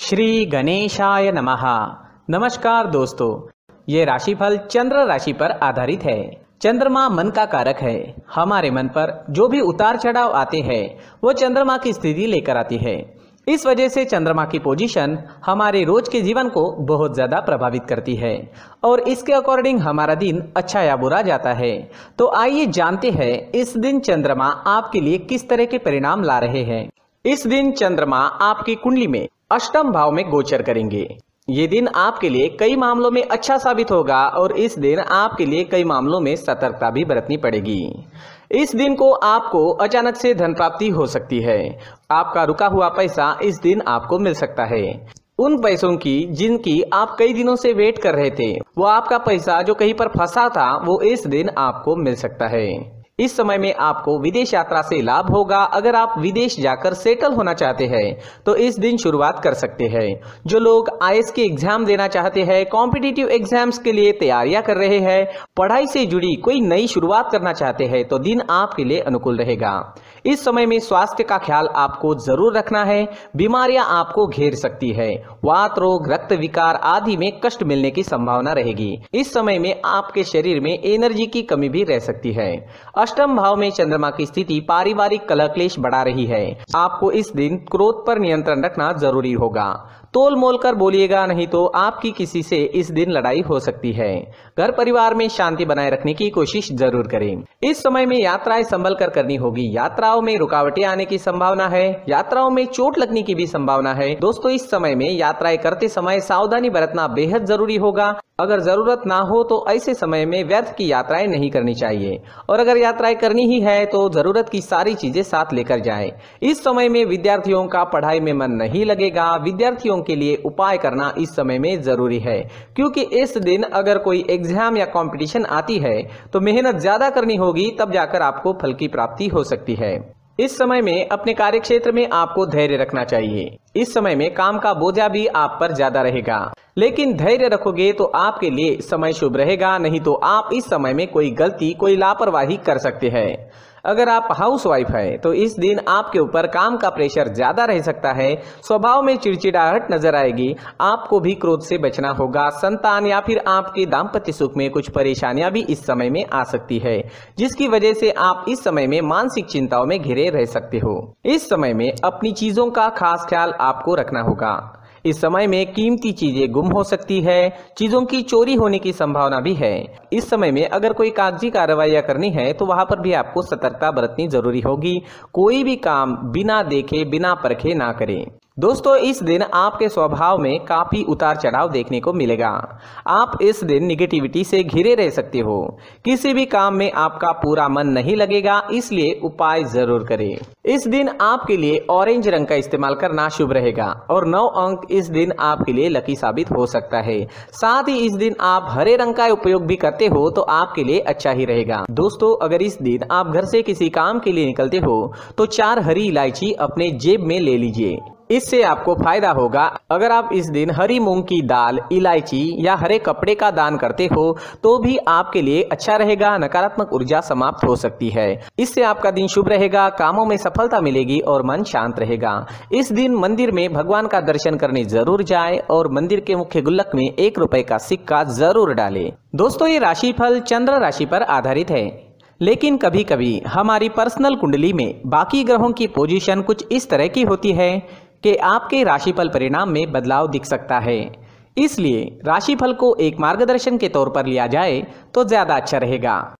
श्री गणेशाय नमः। नमस्कार दोस्तों, ये राशिफल चंद्र राशि पर आधारित है। चंद्रमा मन का कारक है। हमारे मन पर जो भी उतार चढ़ाव आते हैं वो चंद्रमा की स्थिति लेकर आती है। इस वजह से चंद्रमा की पोजीशन हमारे रोज के जीवन को बहुत ज़्यादा प्रभावित करती है और इसके अकॉर्डिंग हमारा दिन अच्छा या बुरा जाता है। तो आइए जानते हैं इस दिन चंद्रमा आपके लिए किस तरह के परिणाम ला रहे हैं। इस दिन चंद्रमा आपकी कुंडली में अष्टम भाव में गोचर करेंगे। ये दिन आपके लिए कई मामलों में अच्छा साबित होगा और इस दिन आपके लिए कई मामलों में सतर्कता भी बरतनी पड़ेगी। इस दिन को आपको अचानक से धन प्राप्ति हो सकती है। आपका रुका हुआ पैसा इस दिन आपको मिल सकता है। उन पैसों की जिनकी आप कई दिनों से वेट कर रहे थे, वो आपका पैसा जो कहीं पर फंसा था वो इस दिन आपको मिल सकता है। इस समय में आपको विदेश यात्रा से लाभ होगा। अगर आप विदेश जाकर सेटल होना चाहते हैं तो इस दिन शुरुआत कर सकते हैं। जो लोग IAS के एग्जाम देना चाहते हैं, कॉम्पिटिटिव एग्जाम्स के लिए तैयारियां कर रहे हैं, पढ़ाई से जुड़ी कोई नई शुरुआत करना चाहते हैं तो दिन आपके लिए अनुकूल रहेगा। इस समय में स्वास्थ्य का ख्याल आपको जरूर रखना है। बीमारियां आपको घेर सकती है। वात रोग, रक्त विकार आदि में कष्ट मिलने की संभावना रहेगी। इस समय में आपके शरीर में एनर्जी की कमी भी रह सकती है। अष्टम भाव में चंद्रमा की स्थिति पारिवारिक कलह क्लेश बढ़ा रही है। आपको इस दिन क्रोध पर नियंत्रण रखना जरूरी होगा। तोल मोल कर बोलिएगा, नहीं तो आपकी किसी से इस दिन लड़ाई हो सकती है। घर परिवार में शांति बनाए रखने की कोशिश जरूर करें। इस समय में यात्राएं संभल कर करनी होगी। यात्राओं में रुकावटें आने की संभावना है। यात्राओं में चोट लगने की भी संभावना है। दोस्तों, इस समय में यात्राएं करते समय सावधानी बरतना बेहद जरूरी होगा। अगर जरूरत ना हो तो ऐसे समय में व्यर्थ की यात्राएं नहीं करनी चाहिए, और अगर यात्राएं करनी ही है तो जरूरत की सारी चीजें साथ लेकर जाएं। इस समय में विद्यार्थियों का पढ़ाई में मन नहीं लगेगा। विद्यार्थियों के लिए उपाय करना इस समय में जरूरी है, क्योंकि इस दिन अगर कोई एग्जाम या कॉम्पिटिशन आती है तो मेहनत ज्यादा करनी होगी, तब जाकर आपको फल की प्राप्ति हो सकती है। इस समय में अपने कार्यक्षेत्र में आपको धैर्य रखना चाहिए। इस समय में काम का बोझा भी आप पर ज्यादा रहेगा, लेकिन धैर्य रखोगे तो आपके लिए समय शुभ रहेगा, नहीं तो आप इस समय में कोई गलती, कोई लापरवाही कर सकते हैं। अगर आप हाउसवाइफ है तो इस दिन आपके ऊपर काम का प्रेशर ज्यादा रह सकता है। स्वभाव में चिड़चिड़ाहट नजर आएगी। आपको भी क्रोध से बचना होगा। संतान या फिर आपके दाम्पत्य सुख में कुछ परेशानियां भी इस समय में आ सकती है, जिसकी वजह से आप इस समय में मानसिक चिंताओं में घिरे रह सकते हो। इस समय में अपनी चीजों का खास ख्याल आपको रखना होगा। इस समय में कीमती चीजें गुम हो सकती है। चीजों की चोरी होने की संभावना भी है। इस समय में अगर कोई कागजी कार्रवाई करनी है तो वहां पर भी आपको सतर्कता बरतनी जरूरी होगी। कोई भी काम बिना देखे, बिना परखे ना करें। दोस्तों, इस दिन आपके स्वभाव में काफी उतार चढ़ाव देखने को मिलेगा। आप इस दिन निगेटिविटी से घिरे रह सकते हो। किसी भी काम में आपका पूरा मन नहीं लगेगा, इसलिए उपाय जरूर करें। इस दिन आपके लिए ऑरेंज रंग का इस्तेमाल करना शुभ रहेगा और 9 अंक इस दिन आपके लिए लकी साबित हो सकता है। साथ ही इस दिन आप हरे रंग का उपयोग भी करते हो तो आपके लिए अच्छा ही रहेगा। दोस्तों, अगर इस दिन आप घर से किसी काम के लिए निकलते हो तो 4 हरी इलायची अपने जेब में ले लीजिए, इससे आपको फायदा होगा। अगर आप इस दिन हरी मूंग की दाल, इलायची या हरे कपड़े का दान करते हो तो भी आपके लिए अच्छा रहेगा। नकारात्मक ऊर्जा समाप्त हो सकती है, इससे आपका दिन शुभ रहेगा। कामों में सफलता मिलेगी और मन शांत रहेगा। इस दिन मंदिर में भगवान का दर्शन करने जरूर जाए और मंदिर के मुख्य गुल्लक में 1 रुपए का सिक्का जरूर डाले। दोस्तों, ये राशिफल चंद्र राशि पर आधारित है, लेकिन कभी कभी हमारी पर्सनल कुंडली में बाकी ग्रहों की पोजीशन कुछ इस तरह की होती है कि आपके राशिफल परिणाम में बदलाव दिख सकता है। इसलिए राशिफल को एक मार्गदर्शन के तौर पर लिया जाए तो ज़्यादा अच्छा रहेगा।